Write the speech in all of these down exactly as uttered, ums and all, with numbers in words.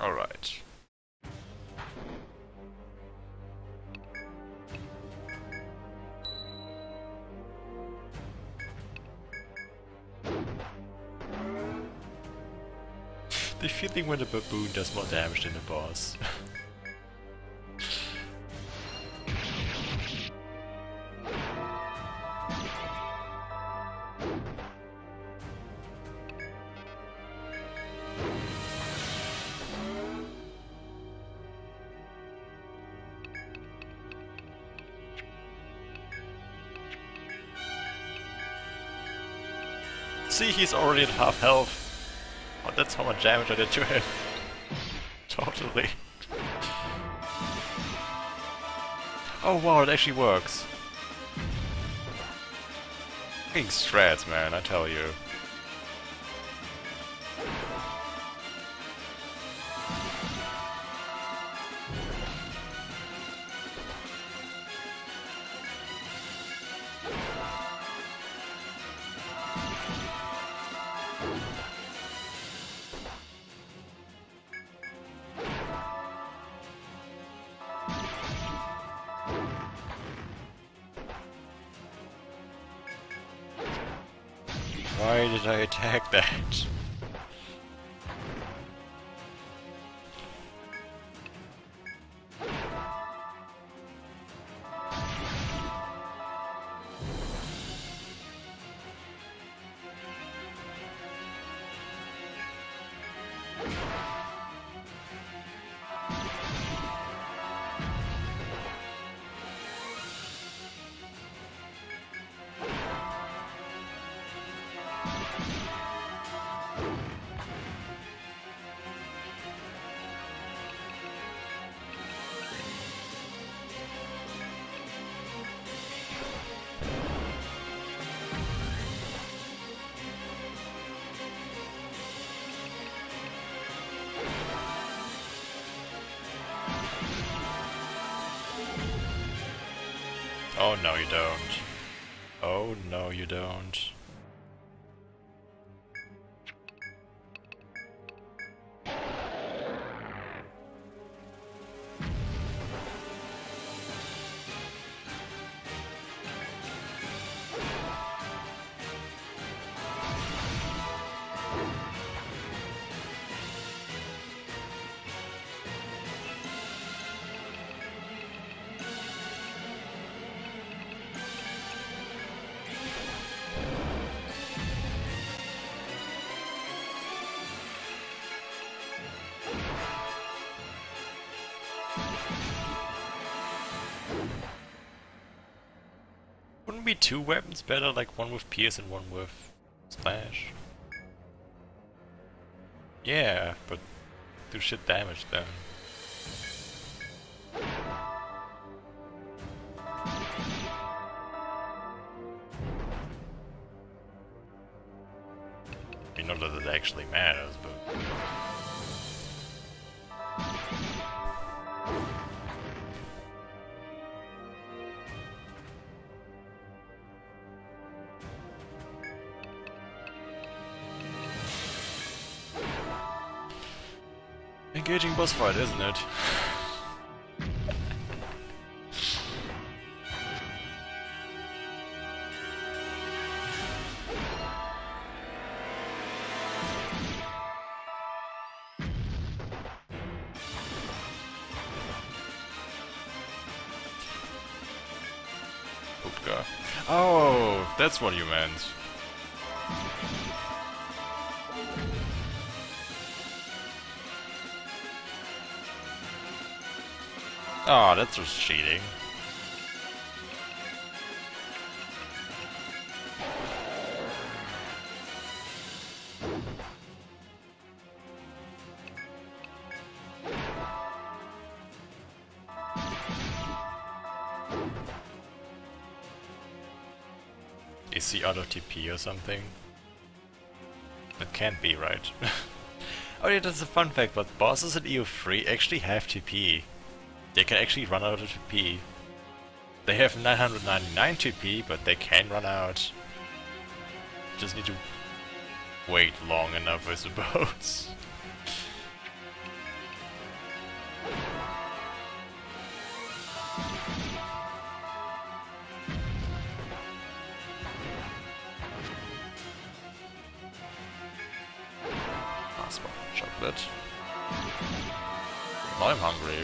All right. The feeling when the baboon does more damage than the boss. See, he's already at half health. Oh, that's how much damage I did to him. Totally. Oh wow, it actually works. Fucking strats, man, I tell you. Why did I attack that? Oh no, you don't. Oh no, you don't. Wouldn't be two weapons better, like one with pierce and one with slash? Yeah, but do shit damage then. I mean, not that it actually matters, but... Engaging boss fight, isn't it? Oopka. Oh, that's what you meant. Oh, that's just cheating. Is he out of T P or something? It can't be, right? Oh yeah, that's a fun fact, but bosses at E O three actually have T P. They can actually run out of T P. They have nine hundred ninety-nine T P, but they can run out. Just need to wait long enough, I suppose. last one. Chocolate. Now I'm hungry.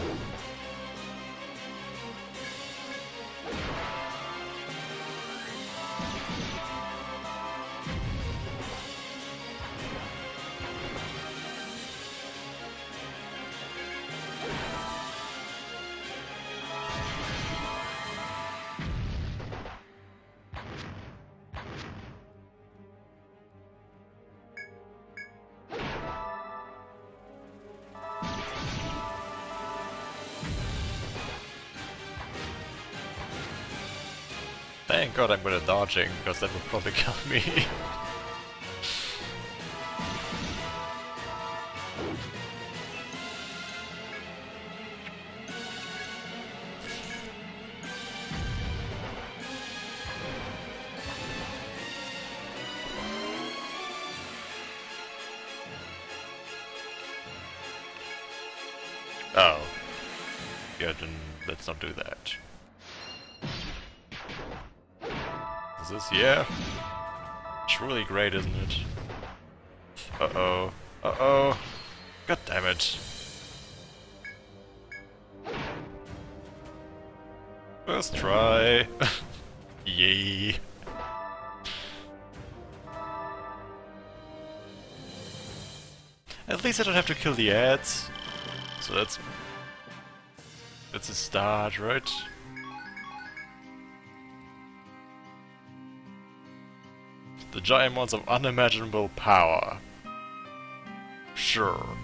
Thank God I'm good at dodging, because that would probably kill me. Oh. Yeah, then let's not do that. This, yeah. It's really great, isn't it? Uh-oh. Uh-oh. God damn it. First try. Yay. At least I don't have to kill the ads. So that's... that's a start, right? The giant ones of unimaginable power. Sure.